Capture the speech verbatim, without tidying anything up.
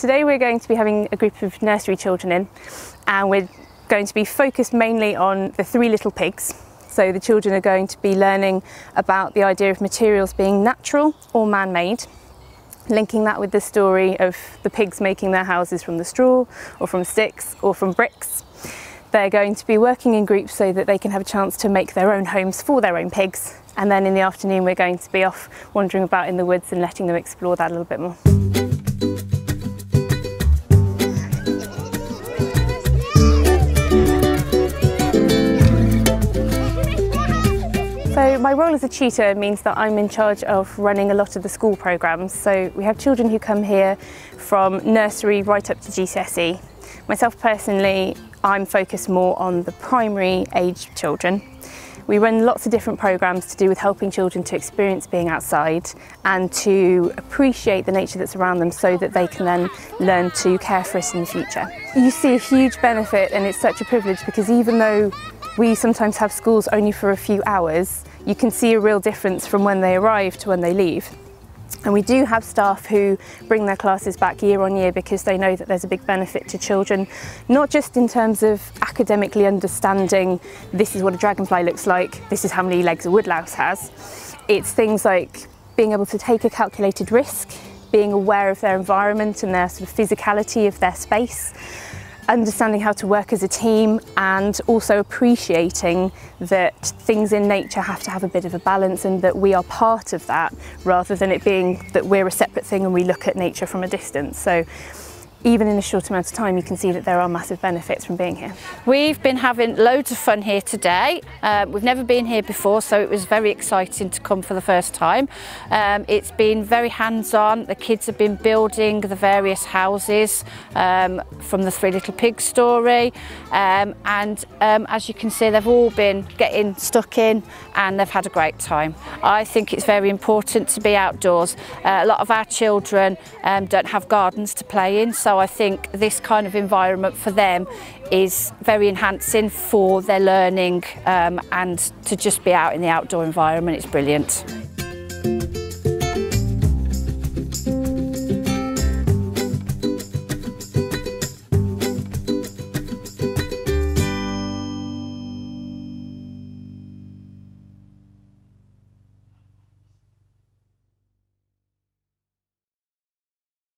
Today we're going to be having a group of nursery children in, and we're going to be focused mainly on the Three Little Pigs. So the children are going to be learning about the idea of materials being natural or man-made, linking that with the story of the pigs making their houses from the straw or from sticks or from bricks. They're going to be working in groups so that they can have a chance to make their own homes for their own pigs. And then in the afternoon, we're going to be off wandering about in the woods and letting them explore that a little bit more. So my role as a tutor means that I'm in charge of running a lot of the school programmes. So we have children who come here from nursery right up to G C S E. Myself personally, I'm focused more on the primary age children. We run lots of different programmes to do with helping children to experience being outside and to appreciate the nature that's around them so that they can then learn to care for it in the future. You see a huge benefit, and it's such a privilege, because even though we sometimes have schools only for a few hours, you can see a real difference from when they arrive to when they leave. And we do have staff who bring their classes back year on year because they know that there's a big benefit to children, not just in terms of academically understanding this is what a dragonfly looks like, this is how many legs a woodlouse has. It's things like being able to take a calculated risk, being aware of their environment and their sort of physicality of their space, understanding how to work as a team, and also appreciating that things in nature have to have a bit of a balance and that we are part of that rather than it being that we're a separate thing and we look at nature from a distance. So even in a short amount of time, you can see that there are massive benefits from being here. We've been having loads of fun here today. Uh, we've never been here before, so it was very exciting to come for the first time. Um, it's been very hands-on. The kids have been building the various houses um, from the Three Little Pigs story. Um, and um, as you can see, they've all been getting stuck in and they've had a great time. I think it's very important to be outdoors. Uh, a lot of our children um, don't have gardens to play in, so So I think this kind of environment for them is very enhancing for their learning, um, and to just be out in the outdoor environment, it's brilliant.